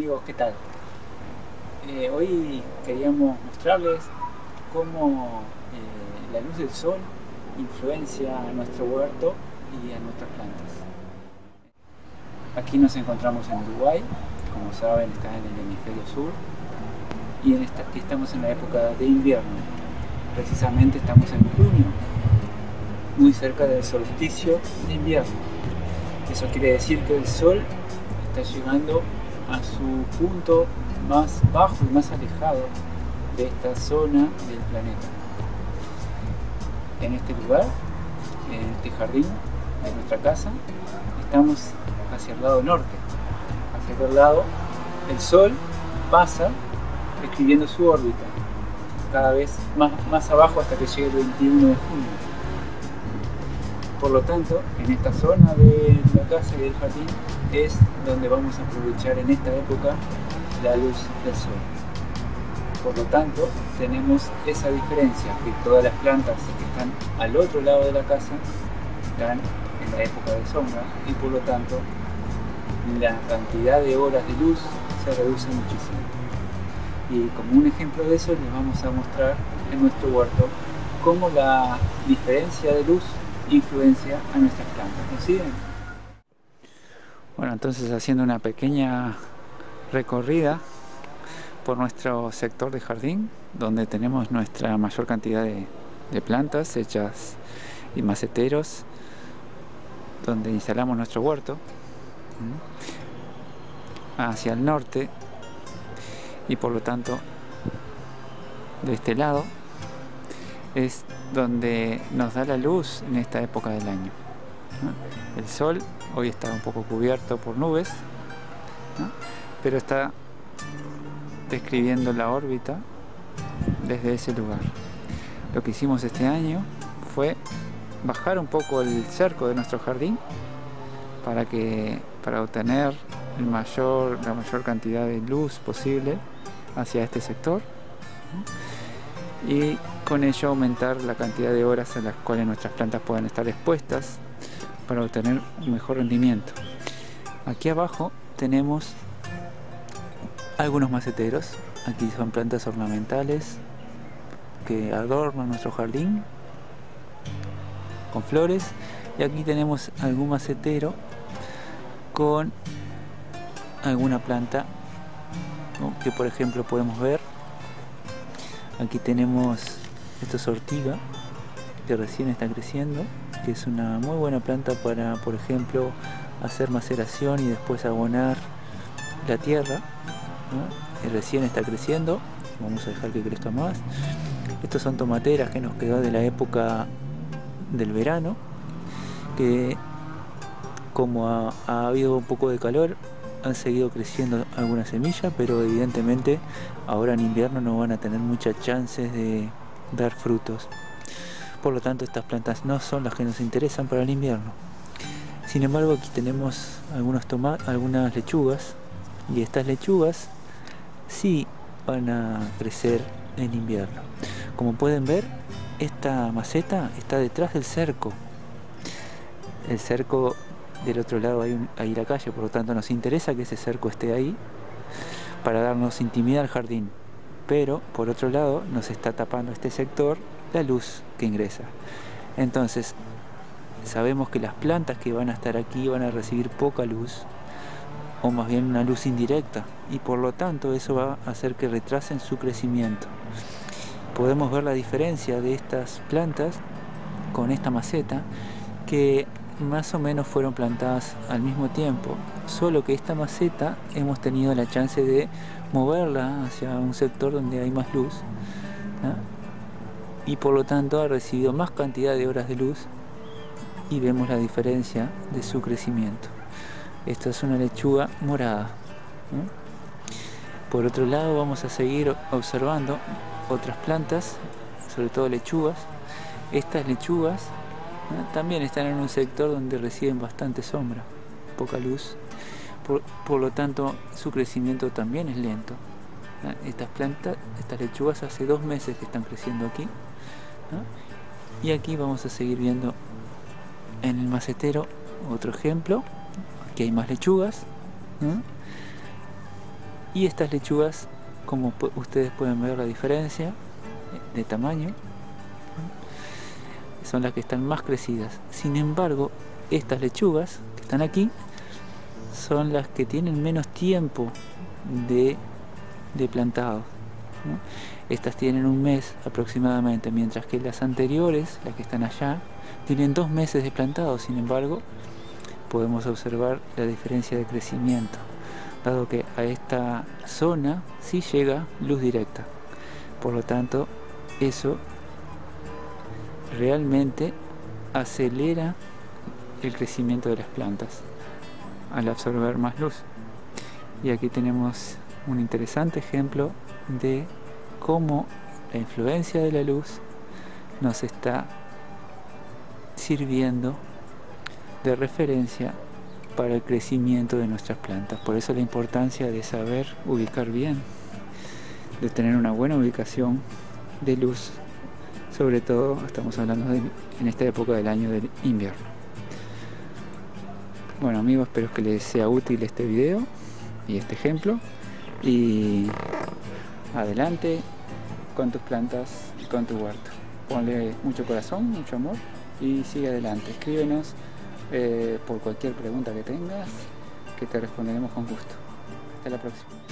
amigos, ¿qué tal? Hoy queríamos mostrarles cómo la luz del sol influencia a nuestro huerto y a nuestras plantas. Aquí nos encontramos en Uruguay, como saben, está en el hemisferio sur, y estamos en la época de invierno. Precisamente estamos en junio, muy cerca del solsticio de invierno. Eso quiere decir que el sol está llegando a su punto más bajo y más alejado de esta zona del planeta. En este lugar, en este jardín de nuestra casa, estamos hacia el lado norte. Hacia aquel lado, el sol pasa escribiendo su órbita, cada vez más abajo hasta que llegue el 21 de junio. Por lo tanto, en esta zona de la casa y del jardín es donde vamos a aprovechar en esta época la luz del sol. Por lo tanto, tenemos esa diferencia, que todas las plantas que están al otro lado de la casa están en la época de sombra y por lo tanto la cantidad de horas de luz se reduce muchísimo. Y como un ejemplo de eso les vamos a mostrar en nuestro huerto cómo la diferencia de luz influencia a nuestras plantas, ¿no siguen? Bueno, entonces haciendo una pequeña recorrida por nuestro sector de jardín, donde tenemos nuestra mayor cantidad de plantas hechas y maceteros, donde instalamos nuestro huerto, hacia el norte, y por lo tanto de este lado es donde nos da la luz en esta época del año, ¿no? El sol hoy está un poco cubierto por nubes, ¿no? Pero está describiendo la órbita desde ese lugar. Lo que hicimos este año fue bajar un poco el cerco de nuestro jardín para obtener la mayor cantidad de luz posible hacia este sector, ¿no? Y con ello aumentar la cantidad de horas en las cuales nuestras plantas puedan estar expuestas para obtener un mejor rendimiento. Aquí abajo tenemos algunos maceteros. Aquí son plantas ornamentales que adornan nuestro jardín con flores, y aquí tenemos algún macetero con alguna planta, ¿no? Que por ejemplo podemos ver, aquí tenemos, esto es ortiga, que recién está creciendo, que es una muy buena planta para, por ejemplo, hacer maceración y después abonar la tierra, ¿no? Y recién está creciendo, vamos a dejar que crezca más. Estos son tomateras que nos quedó de la época del verano, que como ha habido un poco de calor, han seguido creciendo algunas semillas, pero evidentemente ahora en invierno no van a tener muchas chances de dar frutos. Por lo tanto, estas plantas no son las que nos interesan para el invierno. Sin embargo, aquí tenemos algunas lechugas, y estas lechugas sí van a crecer en invierno. Como pueden ver, esta maceta está detrás del cerco. El cerco del otro lado hay la calle, por lo tanto nos interesa que ese cerco esté ahí para darnos intimidad al jardín. Pero por otro lado nos está tapando este sector la luz que ingresa. Entonces sabemos que las plantas que van a estar aquí van a recibir poca luz, o más bien una luz indirecta, y por lo tanto eso va a hacer que retrasen su crecimiento. Podemos ver la diferencia de estas plantas con esta maceta, que más o menos fueron plantadas al mismo tiempo, solo que esta maceta hemos tenido la chance de moverla hacia un sector donde hay más luz, ¿no? Y por lo tanto ha recibido más cantidad de horas de luz, y vemos la diferencia de su crecimiento. Esta es una lechuga morada, ¿no? Por otro lado vamos a seguir observando otras plantas, sobre todo lechugas. Estas lechugas, ¿no? También están en un sector donde reciben bastante sombra, poca luz. Por lo tanto su crecimiento también es lento, ¿no? Estas lechugas hace 2 meses que están creciendo aquí, ¿no? Y aquí vamos a seguir viendo en el macetero otro ejemplo. Aquí hay más lechugas, ¿no? Y estas lechugas, como ustedes pueden ver la diferencia de tamaño, son las que están más crecidas. Sin embargo, estas lechugas que están aquí son las que tienen menos tiempo de plantado, ¿no? Estas tienen un mes aproximadamente, mientras que las anteriores, las que están allá, tienen 2 meses de plantado. Sin embargo, podemos observar la diferencia de crecimiento, dado que a esta zona sí llega luz directa. Por lo tanto, eso realmente acelera el crecimiento de las plantas al absorber más luz. Y aquí tenemos un interesante ejemplo de cómo la influencia de la luz nos está sirviendo de referencia para el crecimiento de nuestras plantas. Por eso la importancia de saber ubicar bien, de tener una buena ubicación de luz, sobre todo estamos hablando en esta época del año del invierno. Bueno amigos, espero que les sea útil este video y este ejemplo, y adelante con tus plantas y con tu huerto. Ponle mucho corazón, mucho amor y sigue adelante. Escríbenos por cualquier pregunta que tengas, que te responderemos con gusto. Hasta la próxima.